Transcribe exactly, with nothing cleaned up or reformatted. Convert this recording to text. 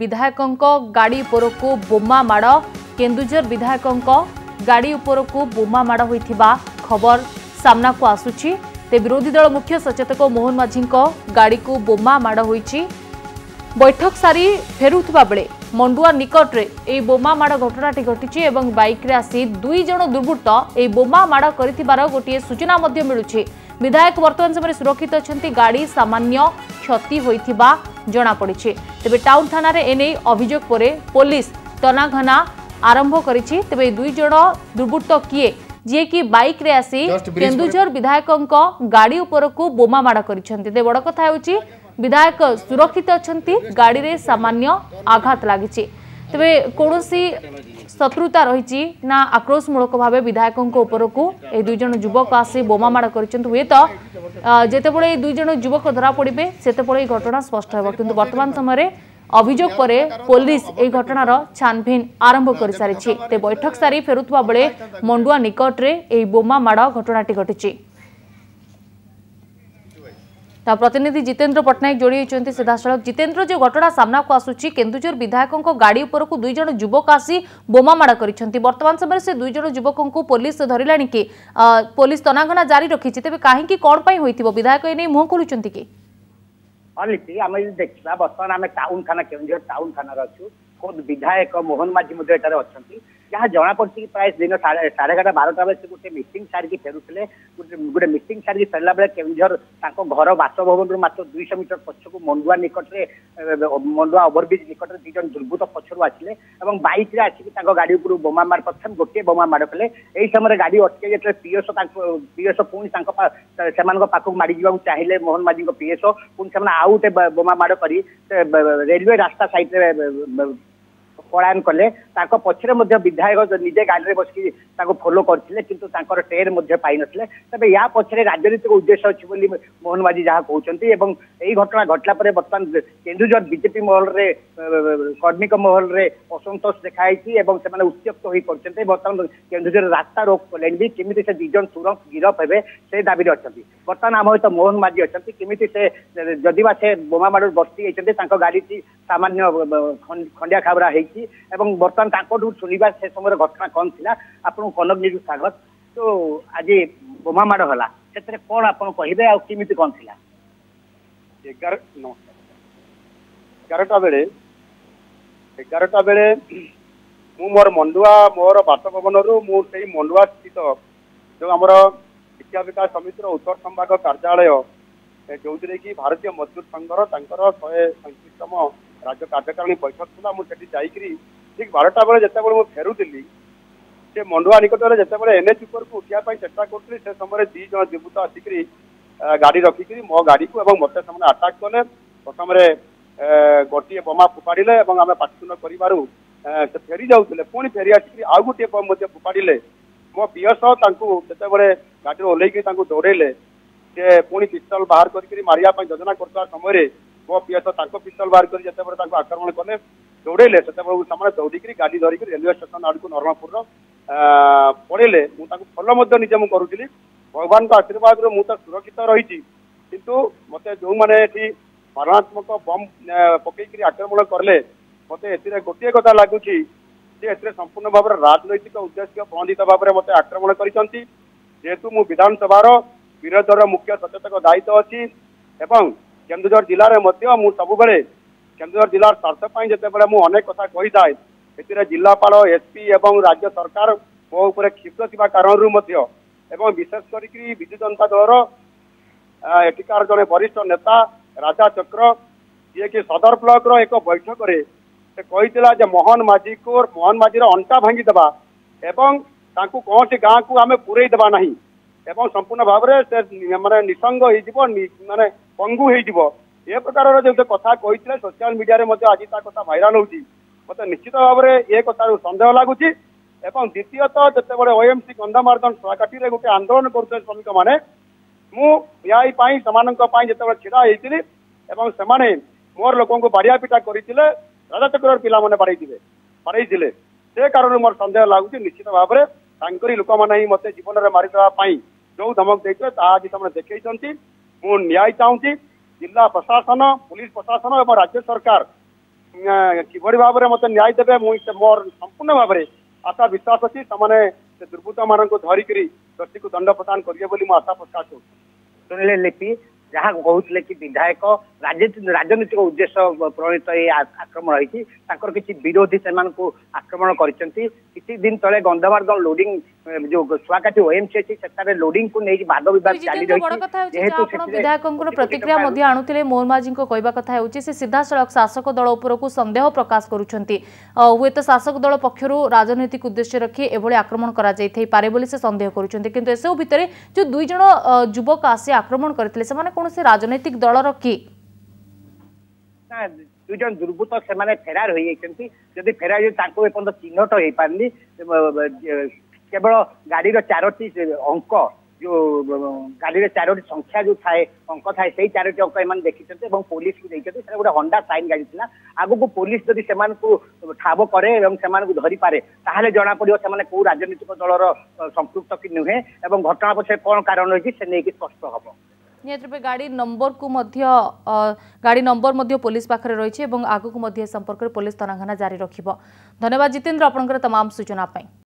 विधायकों गाड़ी उपरकू बोमा माड़ केन्दुझर विधायकों गाड़ी उपरकू बोमा माड़ होइथिबा खबर सामना को आसुछि। ते विरोधी दल मुख्य सचेतक मोहन माझी गाड़ी को बोमा माड़ होइछि। बैठक सारी फेरुवा बेले मंडुआ निकटरे ए बोमा माड़ घटनाटी घटी एवं बाइक आसी दुई जण दुर्बृत्त ए बोमा माड़ कर गोटे सूचना मिलुछि। विधायक वर्तमान समय सुरक्षित अच्छा गाड़ी सामान्य क्षति होइथिबा जना पड़िछि। तेबे टाउन थाना रे एने अभियोग परे पुलिस तनाघना आरंभ करिछि। तेबे दुई जण दुर्बृत्त किए जे कि बाइक रे आसी केन्दुझर विधायकों गाड़ी उपरकू बोमा माड़ करिछन्ति। ते बड़ कथा होछि विधायक सुरक्षित अछन्ति, गाड़ी रे सामान्य आघात लागिछि। तेबे कोनोसी शत्रुता रही ना आक्रोशमूलक भाव विधायकों उपरकू ए दुई जण युवक आसी बोमा माड़ करिछन्ति। हुए तो जेतेबेले दुई जण युवक धरा पड़े सेतेबेले घटना स्पष्ट होब, किंतु वर्तमान समय अभियोग परे पुलिस ए घटनार छानभिन आरंभ कर सारिछि। ते बैठक सारी फेरुवा बेले मंडुआ निकटरे ए बोमा माड़ घटनाटी घटिछि। ता प्रतिनिधि जितेन्द्र पट्टनायक जोड़ी होइछन्ति सीधासळख। जितेन्द्र, जो घटना सामना को आसुछि केन्दुझर विधायकों गाड़ी उपरकू दुई जण युवक आसी बोमा माड़ करिछन्ति, वर्तमान समय से दुई जण युवकों पुलिस धरिलानि कि पुलिस तनाघना जारी रखिछि, तेबे काहेकि कोन पई होइथिबो विधायक एने मुह खोलुछन्ति कि लिपि आम देखा बर्तमान आम टाउन थाना केन्दुझर टाउन थाना अच्छु। खुद विधायक मोहन माझी अच्छा जहाँ जना पड़ी प्राय दिन साढ़े एगारटा बारटा बेल से गोटे मीटिंग सारिकी फेरुले गोटे मीटिंग सारिकी फेरला बेल केन्दुझर घर बासभवन मात्र दुईश मीटर पछक मंडुआ निकटरे मंडुआ ओभरब्रिज निकट दुई जन दुर्बृत्त पछर आसिले और बाइक आसिक गाड़ी उपरू बोमा माड़ प्रथम गोटे बोमा माड़ कले। यही समय गाड़ी अटके जो पीएसओ पीएसओ पुणी से पाखक माड़ जावाक चाहिए मोहन माझी पीएसओ पुणी से आउ गोटे बोमा माड़ कर रेलवे रास्ता सैड्रे पलायन कले। पछरे मध्य विधायक निजे गाड़ी में बसकी फॉलो करथिले किंतु तांकर टेर मध्य पाई नथिले। तबे या पछरे राजनीतिक उद्देश्य अछि बोली मोहन माझी जहाँ कहउछन्ति। एवं एही घटना घटला परे बर्तमान केन्दुझर बीजेपी महल रे कर्मी महल रे असंतोष देखाइछि एवं सेमाने उत्त्यक्त होई करछन्ति। बर्तमान केन्दुझर रास्ता रोक कलेन भी केमिति से दुईजन तुरंत गिरफ हेबे से दाबी रछन्ति। बर्तमान आम होइत मोहन माझी अछन्ति केमिति से जदिबा से बोमामाडू बस्ती आइछन्ति तांकर गाडीति सामान्य खंडिया खबरा हेछि एवं बर्तमान शुणा से समय घटना कौन थी आपको कनक न्यूज स्वागत। तो आज बोमा माड़ हला से कौन आप कहते कौन थी एगार एगारटा बेले एगारटा बेले मु मोर मंडुआ मोर बासभवन मुझे मंडुआ स्थित जो आमर शिक्षा विकास समितिर उत्तर संभाग कार्यालय जो कि भारतीय मजदूर संघर तर शहे पैंतीसतम राज्य कार्यकारिणी बैठक था मुझे जाकि ठीक बारटा बेले जितेबाला मुझे फेरुली से मंडुआ निकट में जितेबाला एनएच उपरक उठापी चेषा करी से समय दीज जीवित आसिक गाड़ी रखिक मो गाड़ी को मत से आटाक कले प्रथम गोटे बोमा फोपाड़े और आम पाठन कर फेरी जाते पुणी फेरी आसिक आउ गोटे बम फोपाड़े मो पियस जितेबाला गाड़ी ओह्लैक दौड़े से पुणी पिस्तल बाहर कर मारिया योजना करता समय मो पियस पिस्तल बाहर कर जितेबाला आक्रमण कले दौड़े से दौड़िकी गाड़ी धरिक रेलवे स्टेशन आड़ को नर्मापुर पड़े मुझे फलो निजे मुझे करूँ भगवान आशीर्वाद मुझे सुरक्षित रही कितु मत जो मैंने मारणात्मक बम पकईक आक्रमण कले मत ए गोटे कथा लगुच संपूर्ण भाव राजनैतिक उद्देश्य प्रबंधित भाव में मत आक्रमण करेतु मु विधानसभा विरोधर मुख्य सचेतक दायित्व अच्छी एवं केन्दुझर जिले में सबुबले केन्दुझर जिलार स्वार्थपाई जितेबाला मुझे कथा कही थाए ए जिलापाल एसपी एवं राज्य सरकार मो उपर क्षिप्त थी कारण विशेष करी विजु जनता दलर एटिकार जड़े वरिष्ठ नेता राजा चक्र जी कि सदर ब्लक एक बैठक में से कही मोहन माझी को मोहन माझी अंटा भांगीदेवा एवं कौन गाँ को आम पूरेदेवा ना एवं संपूर्ण भाव में से मानने निसंग हो मानने पंगु हो प्रकार जो कथा कही सोशल मीडिया में आज कथा भाइराल होती मत निश्चित भाव में ये कथार सन्देह लगुच। द्वितीयतः जितेबाला ओएमसी कंधामार्धन सलाकाठी गोटे आंदोलन करुते श्रमिक मैंने मुझे से ढड़ा होती से मोर लोक बाड़िया पिटा करते राजा चक्र पिला बाड़े बाड़े से कारण मोर सन्देह लगुच। निश्चित भाव में तांकरी लोक मैंने ही मत जीवन में मारिदेवाई जो धमक देते आज देखते मुझे न्याय चाहूँगी। जिला प्रशासन पुलिस प्रशासन और राज्य सरकार किभली भाव मत न्याय देवे मुझे मोर संपूर्ण भाव में आशा विश्वास अच्छी से दुर्बृत्त मान धरिक दोषी को दंड प्रदान करेंगे आशा प्रकाश हो। सुनिले लिपि जहाँ कहते कि विधायक राजनीतिक उद्देश्य प्रणीत ये आक्रमण होती किसी विरोधी से आक्रमण करते किसी दिन तेज गंधमार्धन लोडिंग जो सुआकाठी ओएमसीएच से लोडिंग को लेकिन वाद विवाद चली रही विधायक प्रतिक्रिया आणुते मोहन माझी कहवा कथा से सीधासख शासक दल उपरकू संदेह प्रकाश करुँच शासक दल पक्षर राजनीतिक उद्देश्य रखी एभली आक्रमण करे से सन्देह करुँचु भितर जो दुई जन युवक आसी आक्रमण करते से राजनीतिक दल रखी दु जन दुर्बृत्त से फेरार होती फेरार चिन्हट हो पारे केवल गाड़ी चारोटी अंक जो गाड़ी चारोटी संख्या जो थाए अंक थाए से चारोटी अंक एम देखी पुलिस को देखते गोटे हंडा साइन गाड़ी था आगू पुलिस जदि से ठाब करे धरी पारे ताहले जना पड़ो से कौ राजनीतिक दलर संपृक्त कि नुहे और घटना पक्ष कौन कारण रही से नहीं स्पष्ट हम। निहत रूपे गाड़ी नंबर को मध्य गाड़ी नंबर मध्य पुलिस पाखे रही आगू को संपर्क में पुलिस तनाघना जारी रखिबो। धन्यवाद जितेंद्र आपनकर तमाम सूचना।